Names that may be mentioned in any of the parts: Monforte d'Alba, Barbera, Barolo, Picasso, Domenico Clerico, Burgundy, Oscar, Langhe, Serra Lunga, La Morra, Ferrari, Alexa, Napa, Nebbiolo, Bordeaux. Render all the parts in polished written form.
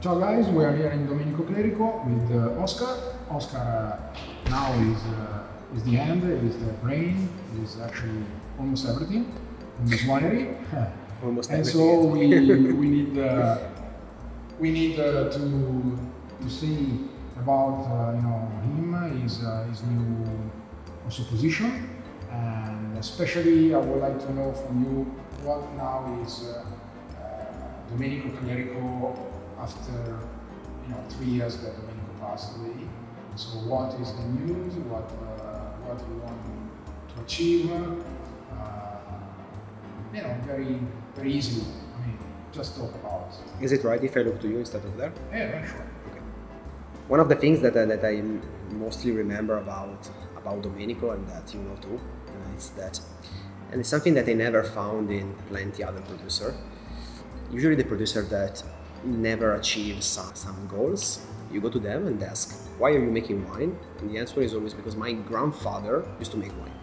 Ciao guys, we are here in Domenico Clerico with Oscar. Oscar now is the hand, is the brain, is actually almost everything in this winery. Almost and everything. So we need to see about you know, him, his new also position, and especially I would like to know from you what now is Domenico Clerico. After, you know, 3 years that Domenico passed away, so what is the news? What you want to achieve? You know, very easy. I mean, just talk about. Is it right if I look to you instead of there? Yeah, sure. Okay. One of the things that I mostly remember about Domenico, and that you know too, is that, and it's something that I never found in plenty other producer. Usually, the producer that never achieve some goals, you go to them and ask, why are you making wine? And the answer is always, because my grandfather used to make wine.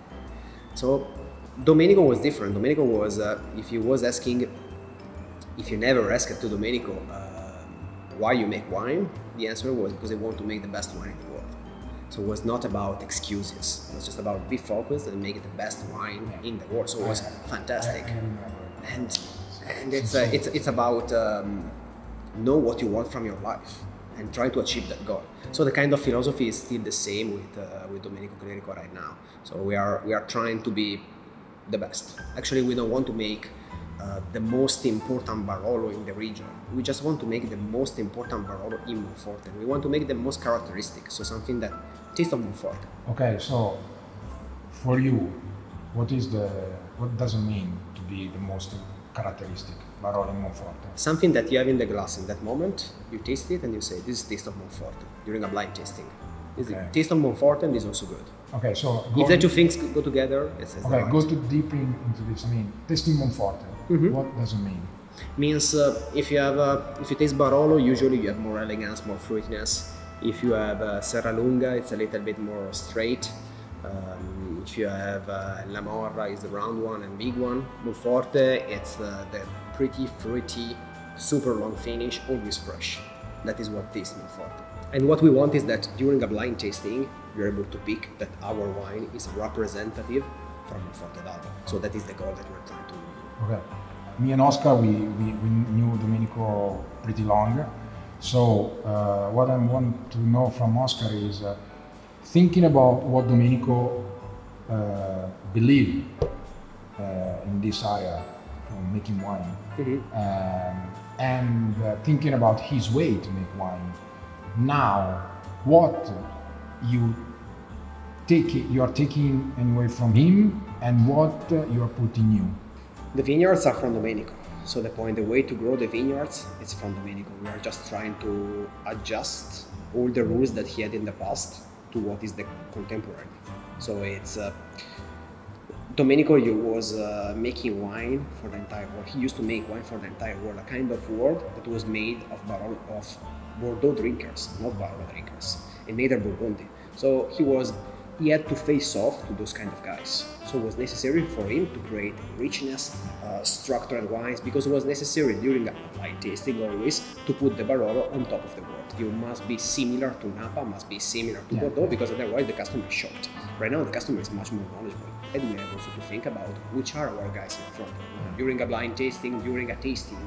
So Domenico was different. Domenico was, if he was asking, if you never asked to Domenico, why you make wine? The answer was, because I want to make the best wine in the world. So it was not about excuses. It was just about be focused and make the best wine in the world. So it was fantastic. And it's about, know what you want from your life and try to achieve that goal. So the kind of philosophy is still the same with Domenico Clerico right now. So we are trying to be the best. Actually, we don't want to make the most important Barolo in the region. We just want to make the most important Barolo in Monforte. We want to make the most characteristic, so something that tastes of Monforte. Okay, so for you, what does it mean to be the most characteristic Barolo in Monforte? Something that you have in the glass in that moment, you taste it and you say, this is taste of Monforte, during a blind tasting. Is okay. The taste of Monforte and is also good. Okay, so... If the two things go together, it says okay, go deep into this. I mean, tasting Monforte, what does it mean? Means if you taste Barolo, usually you have more elegance, more fruitiness. If you have Serra Lunga, it's a little bit more straight. If you have La Morra, is the round one and big one. Monforte, it's the pretty, fruity, super long finish, always fresh. That is what tastes Monforte. And what we want is that during a blind tasting, you're able to pick that our wine is representative from Monforte d'Alba. So that is the goal that we're trying to do. Okay. Me and Oscar, we knew Domenico pretty long. So what I want to know from Oscar is thinking about what Domenico believed in this area from making wine, and thinking about his way to make wine. Now, what you are taking anyway from him, and what you are putting new? The vineyards are from Domenico. So the way to grow the vineyards, it's from Domenico. We are just trying to adjust all the rules that he had in the past to what is the contemporary. So it's Domenico was making wine for the entire world. He used to make wine for the entire world, a kind of world that was made of Bordeaux drinkers, not Barolo drinkers, and neither Burgundy. So he had to face off to those kind of guys. So it was necessary for him to create richness, structured wines, because it was necessary during a blind tasting always to put the Barolo on top of the world. You must be similar to Napa, must be similar to Bordeaux, because otherwise the customer is shocked. Right now the customer is much more knowledgeable. And we have also to think about which are our guys in front. During a blind tasting, during a tasting,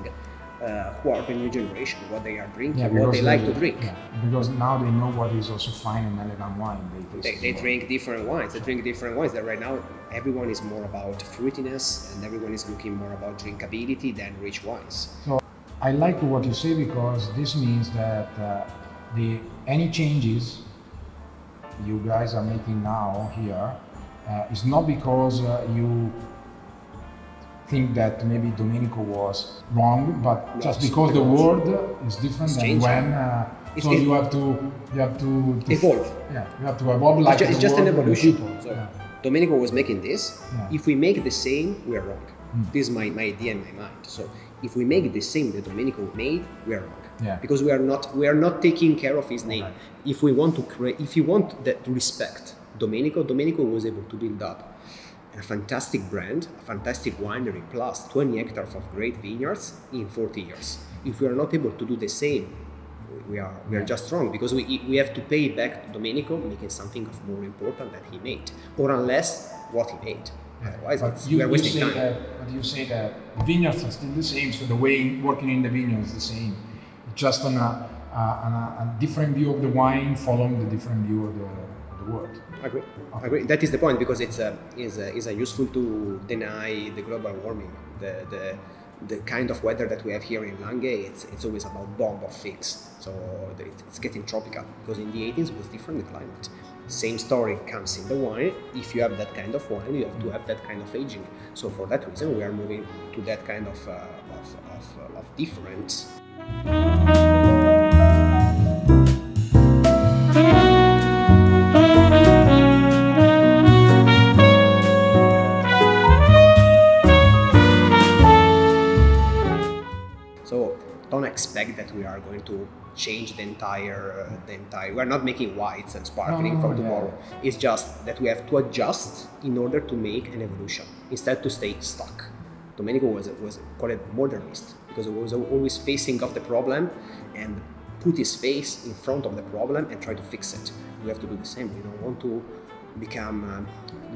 who are the new generation, what they are drinking, what they like to drink. Yeah, because now they know what is also fine and elegant wine. They drink different wines, that right now everyone is more about fruitiness and everyone is looking more about drinkability than rich wines. So I like what you say, because this means that any changes you guys are making now here is not because you think that maybe Domenico was wrong, but no, just because the world is different than when, so you have to evolve. Yeah, you have to evolve. Like it's just an evolution. So Domenico was making this. Yeah. If we make the same, we are wrong. This is my idea in my mind. So if we make the same that Domenico made, we are wrong. Yeah. Because we are not taking care of his name. Right. If we want to create, if you want that respect, Domenico was able to build up a fantastic brand, a fantastic winery, plus 20 hectares of great vineyards in 40 years. If we are not able to do the same we are just wrong, because we have to pay back to Domenico making something of more important that he made, or unless what he made. Otherwise, we are wasting time. But you say that vineyards are still the same, so the way working in the vineyard is the same, just on a different view of the wine, following the different view of the world. Agree. Okay. Agree. That is the point, because it's useful to deny the global warming, the kind of weather that we have here in Langhe. It's always about bomb of things. So it's getting tropical, because in the 80s it was different, the climate. Same story comes in the wine. If you have that kind of wine, you have to have that kind of aging. So for that reason, we are moving to that kind of difference. Expect that we are going to change the entire. We are not making whites and sparkling from tomorrow. Yeah. It's just that we have to adjust in order to make an evolution instead to stay stuck. Domenico was called a modernist because he was always facing off the problem and put his face in front of the problem and try to fix it. We have to do the same. We don't want to become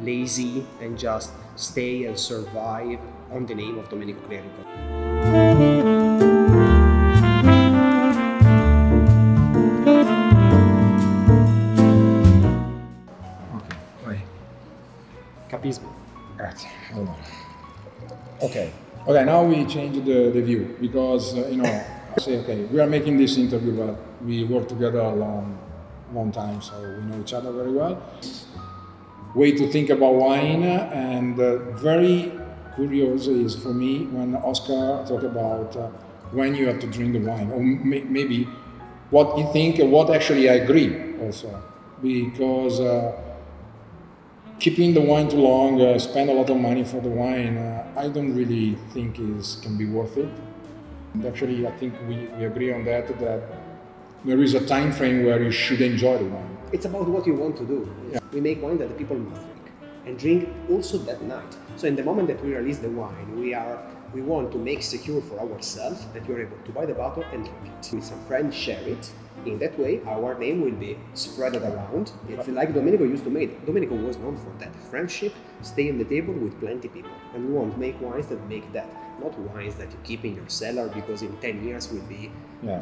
lazy and just stay and survive on the name of Domenico Clerico. Allora. Okay, now we change the view, because say okay, we are making this interview, but we work together a long time, so we know each other very well. Way to think about wine, and very curious is for me when Oscar talked about when you have to drink the wine, or maybe what you think and what actually I agree also, because keeping the wine too long, spend a lot of money for the wine, I don't really think can be worth it. And actually, I think we agree on that there is a time frame where you should enjoy the wine. It's about what you want to do. Yeah. We make wine that the people must drink, and drink also that night. So in the moment that we release the wine, we want to make secure for ourselves that you're able to buy the bottle and drink it. With some friends, share it. In that way, our name will be spread around. It's like Domenico used to make. Domenico was known for that. Friendship, stay on the table with plenty people. And we won't make wines that make that. Not wines that you keep in your cellar because in 10 years will be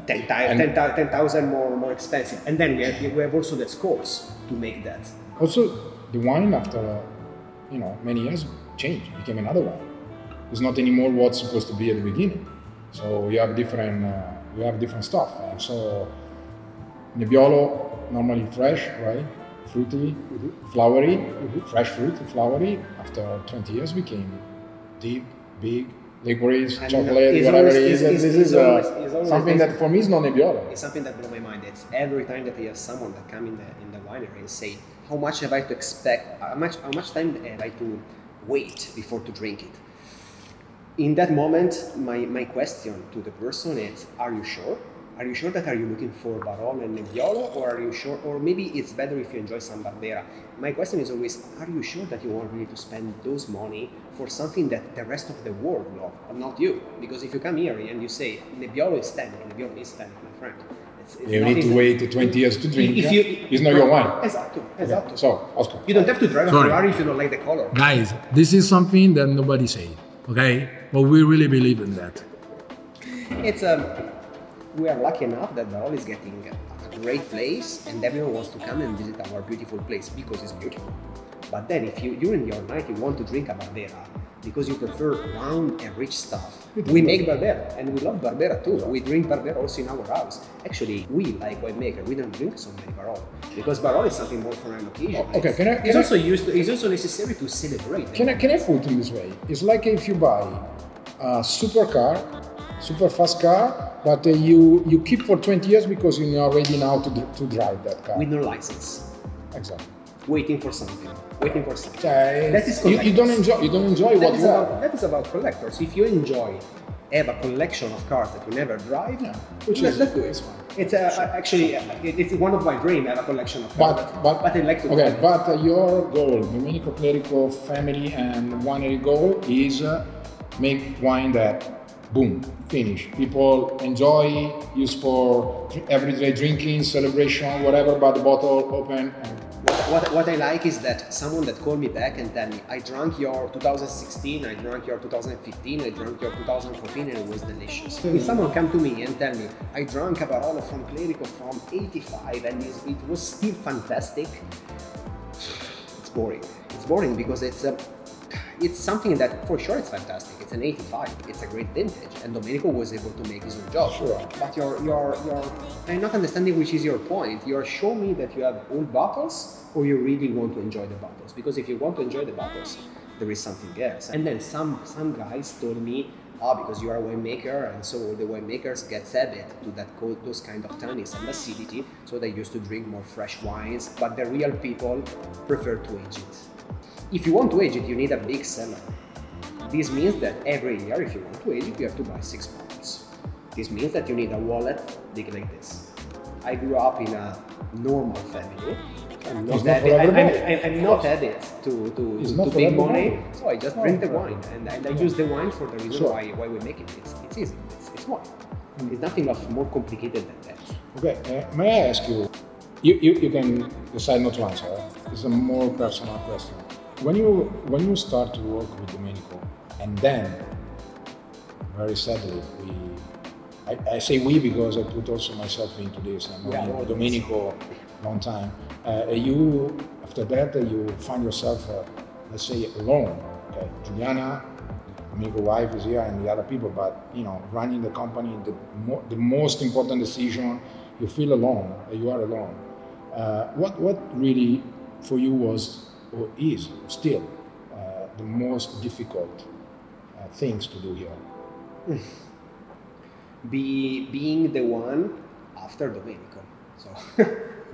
10,000 more expensive. And then we have also the scores to make that. Also, the wine after many years changed, became another wine. It's not anymore what's supposed to be at the beginning. So you have different stuff. And so Nebbiolo, normally fresh, right? Fruity, flowery, fresh fruit, flowery. After 20 years became deep, big, licorice, chocolate, whatever it is. This is something that for me is not Nebbiolo. It's something that blew my mind. It's every time that I have someone that come in the winery and say, how much have I to expect, how much time have I to wait before to drink it? In that moment, my question to the person is, are you sure? Are you sure that are you looking for Barolo and Nebbiolo, or are you sure, or maybe it's better if you enjoy some Barbera? My question is always, are you sure that you want really to spend those money for something that the rest of the world love, not you? Because if you come here and you say, Nebbiolo is tonic, Nebbiolo is tonic, my friend. You need to wait 20 years to drink. It's not your wine. Exactly. Okay. So, Oscar. You don't have to drive a Ferrari if you don't like the color. Guys, this is something that nobody says, okay? But we really believe in that. It's we are lucky enough that Barolo is getting a great place and everyone wants to come and visit our beautiful place because it's beautiful. But then if you, during your night, you want to drink a Barbera because you prefer round and rich stuff, we make Barbera and we love Barbera too. We drink Barbera also in our house. Actually, we, like winemaker, we don't drink so many Barolo because Barolo is something more for an occasion. Okay, it's also necessary to celebrate. Can I put it this way? It's like if you buy a super fast car, but you keep for 20 years because you are ready now to drive that car. With no license. Exactly. Waiting for something. That is collectors. You don't enjoy what you have. That is about collectors. If you have a collection of cars that you never drive, let's do it. It's actually it's one of my dreams. I have a collection of cars, but I like to. Okay, but your goal, Domenico Clerico family and winery goal, is make wine that boom, finish. People enjoy, use for everyday drinking, celebration, whatever, but the bottle open. What I like is that someone that called me back and tell me, I drank your 2016, I drank your 2015, I drank your 2014, and it was delicious. So if someone come to me and tell me, I drank a Barolo from Clerico from 85 and it was still fantastic, it's boring. It's boring because it's something that for sure it's fantastic. It's an 85, it's a great vintage, and Domenico was able to make his own job. Sure. But I'm not understanding which is your point. You're showing me that you have old bottles, or you really want to enjoy the bottles. Because if you want to enjoy the bottles, there is something else. And then some guys told me, ah, because you are a winemaker, and so all the winemakers get habit to those kind of tannins and acidity, so they used to drink more fresh wines, but the real people prefer to age it. If you want to age it, you need a big cellar. This means that every year, if you want to age it, you have to buy 6 bottles. This means that you need a wallet big like this. I grew up in a normal family. I'm not added to big money, so I just drink the wine, and I use the wine for the reason why we make it. It's easy, it's wine. It's nothing of more complicated than that. Okay, may I ask you, you can decide not to answer, it's a more personal question. When you start to work with Domenico, and then, very sadly, I say we because I put also myself into this, and Domenico long time, you, after that, you find yourself, let's say, alone. Okay? Juliana, Domenico's wife is here, and the other people, but, you know, running the company, the most important decision, you feel alone, you are alone. What really, for you, was or is still the most difficult things to do here? Being the one after Domenico. So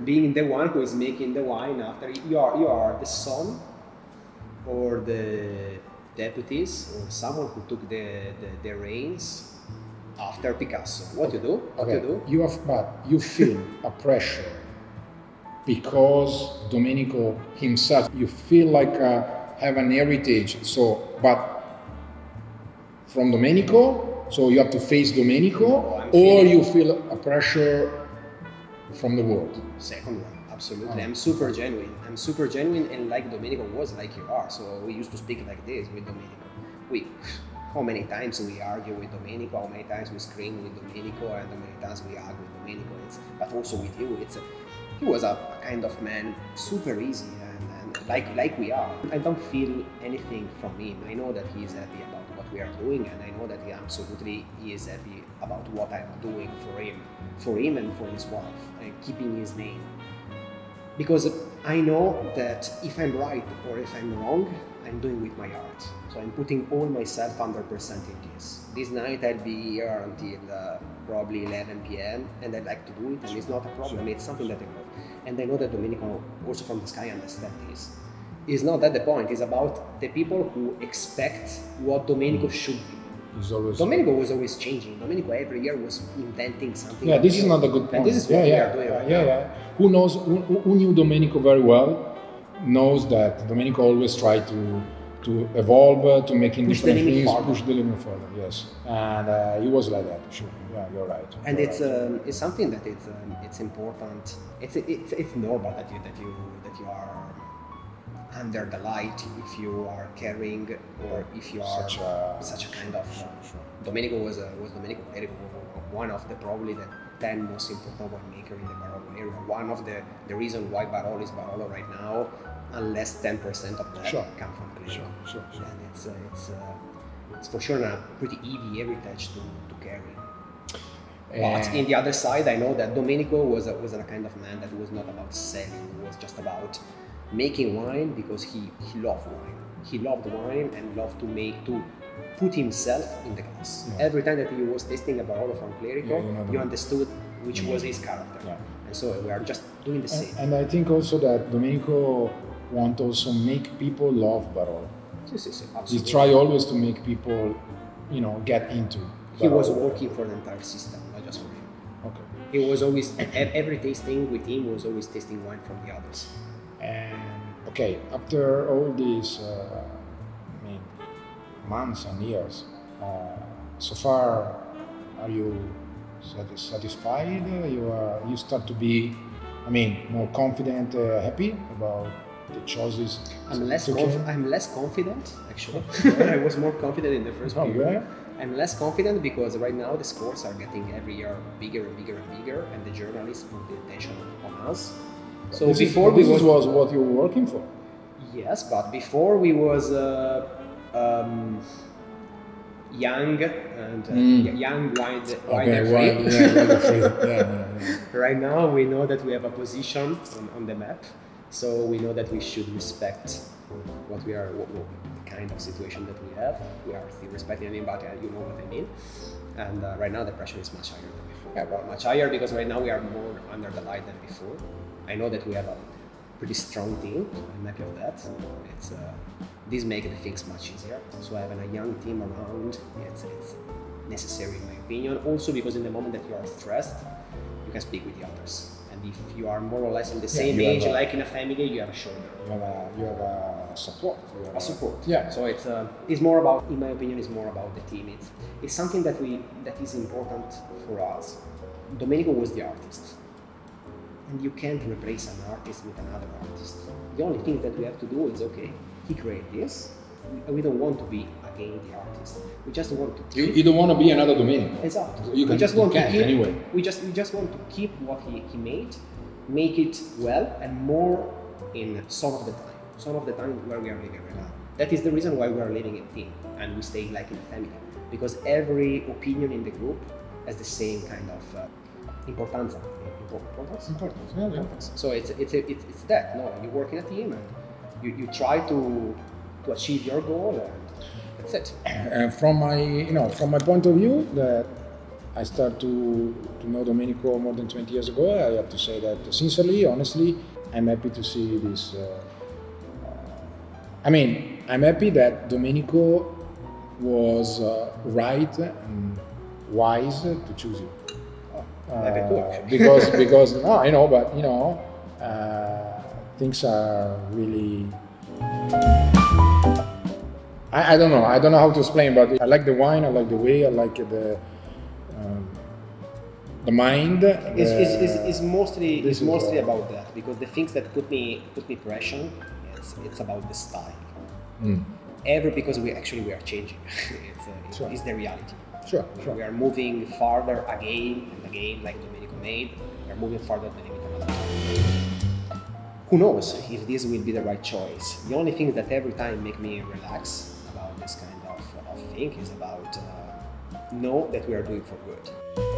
being the one who is making the wine after you are the son or the deputies or someone who took the reins after Picasso. You have, but you feel a pressure. Because Domenico himself, you feel like have an heritage, so, but from Domenico, so you have to face Domenico, you feel a pressure from the world? Second one, absolutely. I'm super genuine. I'm super genuine, and like Domenico was, like you are, so we used to speak like this with Domenico. How many times we argue with Domenico, how many times we scream with Domenico, and how many times we argue with Domenico, but also with you, he was a kind of man, super easy, and like we are. I don't feel anything from him. I know that he is happy about what we are doing, and I know that he is happy about what I am doing for him and for his wife, and keeping his name. Because I know that if I'm right or if I'm wrong, I'm doing with my heart. So I'm putting all myself 100% in this. This night I'll be here until probably 11 p.m. and I like to do it, and it's not a problem, it's something that I love. And I know that Domenico, also from the sky, understands this. It's not that the point, it's about the people who expect what Domenico should be. Domenico was always changing. Domenico every year was inventing something. Yeah, this is not a good point. This is what we are doing right now. Who knows? Who knew Domenico very well knows that Domenico always tried to evolve, to making different things, push the limit further. Yes, and he was like that. Sure. Yeah, you're right. And it's something that it's important. It's normal that you are under the light if you are caring or if you are such a kind of... Domenico was Domenico Clerico, one of the probably the 10 most important winemaker in the Barolo area. One of the reason why Barolo is Barolo right now, unless 10% of that come from Clerico. And it's for sure a pretty heavy heritage to carry. But in the other side, I know that Domenico was a kind of man that was not about selling, it was just about making wine because he loved wine. He loved wine and loved to put himself in the glass. Yeah. Every time that he was tasting a Barolo from Clerico, you understood which was his character. Yeah. And so we are just doing the same. And I think also that Domenico want also make people love Barolo. He try always to make people, you know, get into Barolo. He was working for the entire system, not just for him. Okay. He was always, every tasting with him was always tasting wine from the others. And okay, after all these months and years, So far, are you satisfied? You start to be, I mean, more confident, happy about the choices? I'm less confident, actually. I was more confident in the first period. Yeah. I'm less confident because right now the scores are getting every year bigger and bigger and bigger, and the journalists put the attention on us. So this before was what you were working for. Yes, but before we was young and young, wide and free. Right now we know that we have a position on the map, so we know that we should respect what we are, the kind of situation that we have. We are still respecting anybody, you know what I mean. And right now the pressure is much higher than before. Yeah, well, much higher because right now we are more under the light than before. I know that we have a pretty strong team. I'm happy of that. It's this makes the things much easier. So having a young team around, it's necessary in my opinion. Also because in the moment that you are stressed, you can speak with the others. And if you are more or less in the same age, like in a family, you have a shoulder. You have a support. You have a support. Yeah. So it's more about, in my opinion, it's more about the team. It's something that is important for us. Domenico was the artist. And you can't replace an artist with another artist. The only thing that we have to do is, okay, he created this. We don't want to be again the artist. We just want to keep. You don't want to be another Domenico. Exactly. You can, we just want to keep, anyway. We just want to keep what he made, make it well, and more in some of the time. Some of the time where we are living right now. That is the reason why we are living in a team and we stay like in a family. Because every opinion in the group has the same kind of importanza. Importance. So it's that. No, you work in a team and you try to achieve your goal. And that's it. And from my point of view, that I started to know Domenico more than 20 years ago. I have to say that sincerely, honestly, I'm happy to see this. I mean, I'm happy that Domenico was right and wise to choose you. Because no, I know, but you know, things are really. I don't know. I don't know how to explain, but I like the wine. I like the way. I like the mind. It's mostly about that, because the things that put me pressure. It's about the style. Mm. Because we are changing. It's the reality. Sure. We are moving farther again and again, like Domenico made. We are moving farther than Domenico. Who knows if this will be the right choice? The only thing that every time make me relax about this kind of thing is about know that we are doing for good.